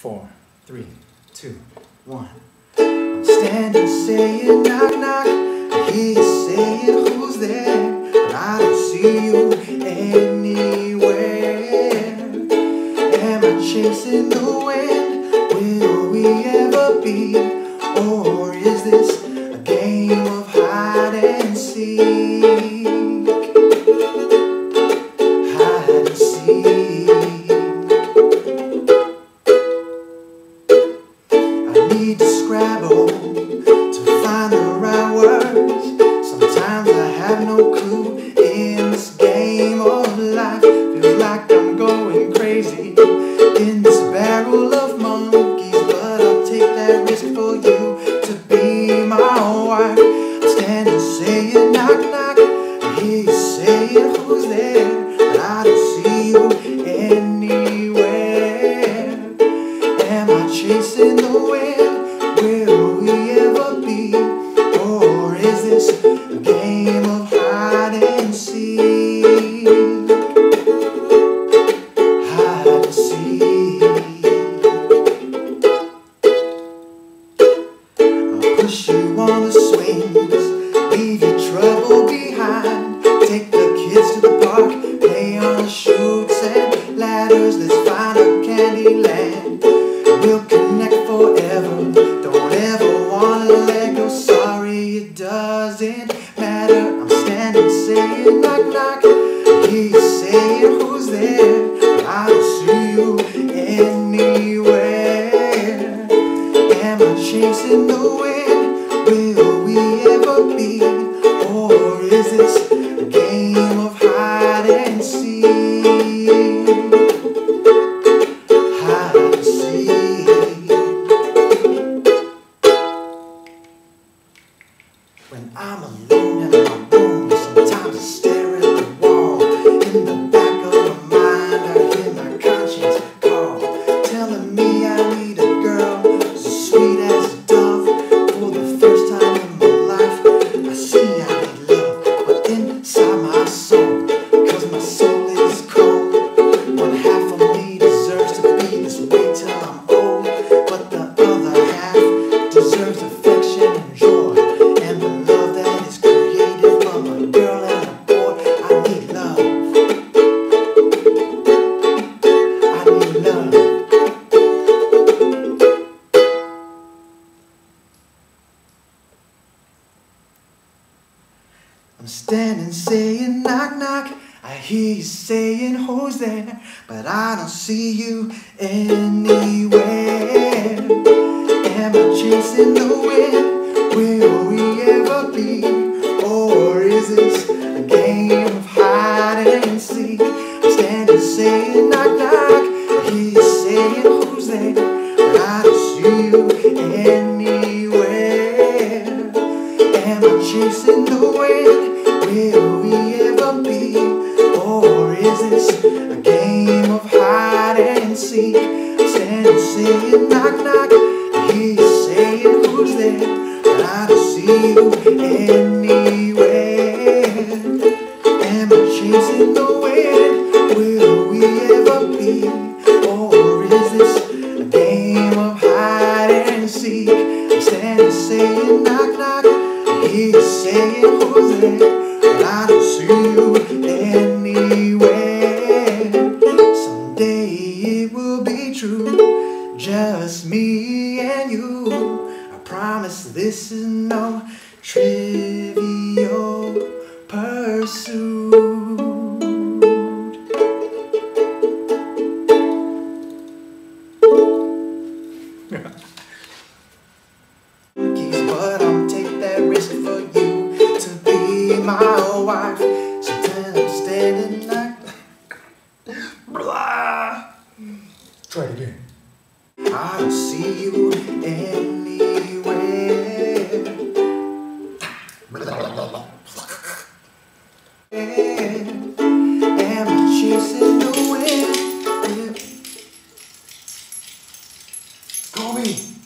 4, 3, 2, 1. I'm standing saying knock knock, I hear you saying who's there, but I don't see you anywhere. Am I chasing the wind? Will we ever be? Or is this a game of hide and seek? Kobe!